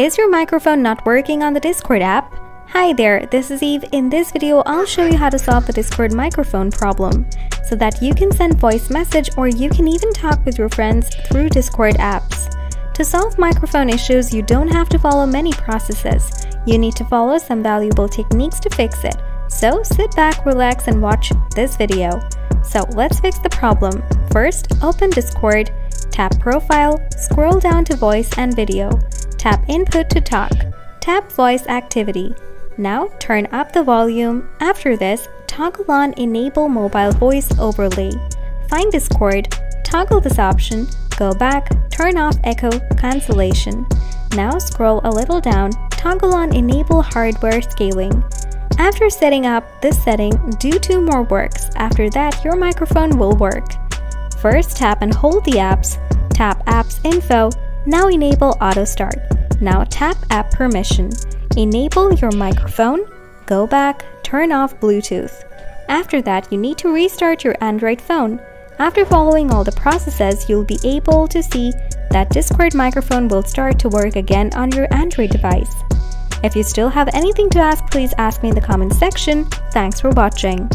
Is your microphone not working on the Discord app? Hi there, this is Eve. In this video, I'll show you how to solve the Discord microphone problem so that you can send voice message or you can even talk with your friends through Discord apps. To solve microphone issues, you don't have to follow many processes. You need to follow some valuable techniques to fix it. So sit back, relax, and watch this video. So let's fix the problem. First, open Discord, tap Profile, scroll down to Voice and Video. Tap Input to talk. Tap Voice Activity. Now turn up the volume. After this, toggle on Enable Mobile Voice Overlay. Find Discord, toggle this option, go back, turn off Echo Cancellation. Now scroll a little down, toggle on Enable Hardware Scaling. After setting up this setting, do 2 more works. After that, your microphone will work. First, tap and hold the apps. Tap Apps Info. Now enable auto start. Now tap app permission. Enable your microphone. Go back, turn off Bluetooth. After that, you need to restart your Android phone. After following all the processes, you'll be able to see that Discord microphone will start to work again on your Android device. If you still have anything to ask, please ask me in the comment section. Thanks for watching.